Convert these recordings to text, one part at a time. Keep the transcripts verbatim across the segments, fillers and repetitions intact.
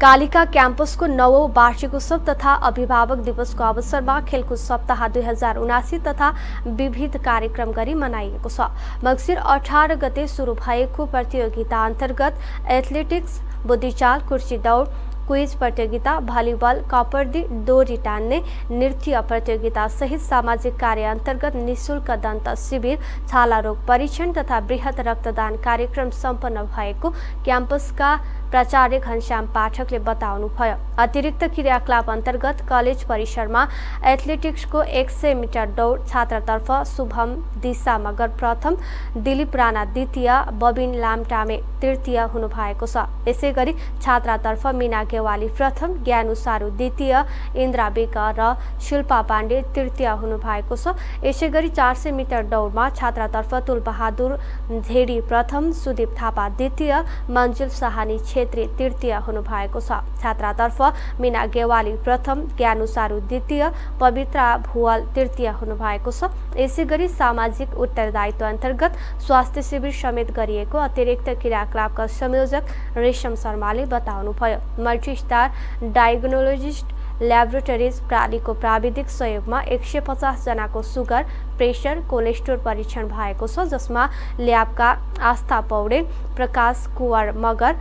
Kalika campus को नवौं वार्षिकोत्सव तथा अभिभावक दिवस को अवसर में खेलकूद सप्ताह दुई हजार उनासी तथा विविध कार्यक्रम गरी मनाइएको छ। मक्सिर अठार गते सुरु भएको प्रतियोगिता अंतर्गत एथलेटिक्स, बुद्धिचाल, कुर्सी दौड़, क्विज प्रतियोगिता, भलिबल, कबड्डी, डोरी टान्ने, नृत्य प्रतियोगिता सहित सामाजिक कार्य अंतर्गत निशुल्क दंत शिविर, छालारोग परीक्षण तथा बृहत रक्तदान कार्यक्रम सम्पन्न भएको क्याम्पसका प्राचार्य घनश्याम पाठकले बताउनुभयो। अतिरिक्त क्रियाकलाप अंतर्गत कलेज परिसरमा एथलेटिक्सको एक सय मिटर दौड़ छात्रतर्फ शुभम दिशा मगर प्रथम, दिलीप राणा द्वितीय, बबिन लमटामे तृतीय हुनुभएको छ। यसैगरी छात्रातर्फ मीना गेवाली प्रथम, ज्ञानुसारु द्वितीय, इंद्रा बेका रण्डे पाण्डे तृतीय हुनुभएको छ। यसैगरी चार सय मिटर दौड़मा छात्रातर्फ तुल बहादुर झेड़ी प्रथम, सुदीप थापा द्वितीय, मंजूल शाहानी छेत्री तृतीय हुनुभएको छ। छात्रातर्फ मीना गेवाली प्रथम, ज्ञानुसारु द्वितीय, पवित्र भूवाल तृतीय हुनुभएको छ। यसैगरी सामाजिक उत्तरदायित्व अंतर्गत स्वास्थ्य शिविर समेत गरिएको अतिरिक्त क्रियाकलापका संयोजक रेशम शर्माले बताउनुभयो। मल्टीस्टार डायग्नोलोजिस्ट ल्याबोरेटरीज प्रालीको प्राविधिक सहयोगमा एक सय पचास जनाको सुगर, प्रेसर, कोलेस्ट्रोल परीक्षण भएको छ, जसमा ल्याबका आस्था पौडेल, प्रकाश कुवर मगर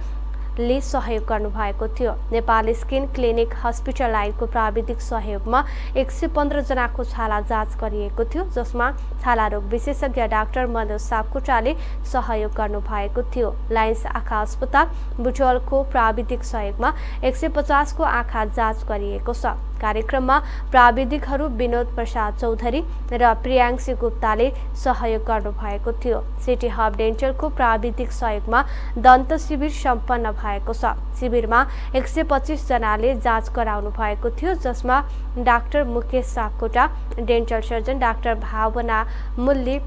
ले सहयोग गर्नुभएको थियो। नेपाल स्किन क्लिनिक हस्पिटल लाइनको प्राविधिक सहयोगमा एक सय पन्ध्र जनाको छाला जाँच गरिएको थियो, जसमा छाला रोग विशेषज्ञ डाक्टर मनोज सापकोटाले सहयोग गर्नुभएको थियो। लाइन्स आँखा अस्पताल बुटवलको प्राविधिक सहयोगमा एक सय पचासको आँखा जाँच गरिएको छ। कार्यक्रममा प्राविधिकहरू विनोद प्रसाद चौधरी र प्रियांशी गुप्ताले सहयोग गर्नुभएको थियो। सिटी हब डेन्टलको प्राविधिक सहयोगमा दन्त शिविर सम्पन्न भएको छ। शिविरमा एक सय पच्चीस जनाले जाँच गराउनु भएको थियो, जसमा doctor Mukesh Sakota dental surgeon, doctor भावना Mulli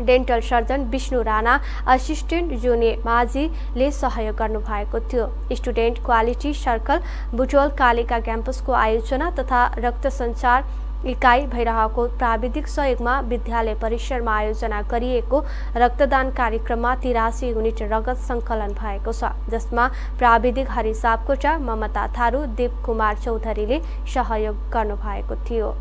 dental surgeon, Vishnu Rana assistant, Jone Majhi ले सहयोग गर्नुभएको थियो। Student quality circle Butwal Kalika क्याम्पसको आयोजना तथा रक्त सञ्चार इकाई भइरहेको प्राविधिक सहयोगमा विद्यालय परिसरमा आयोजना गरिएको रक्तदान कार्यक्रममा तिरासी युनिट रगत सङ्कलन भएको छ, जसमा प्राविधिक हरि सापकोटा, ममता थारू, दीप कुमार चौधरीले सहयोग गर्नुभएको थियो।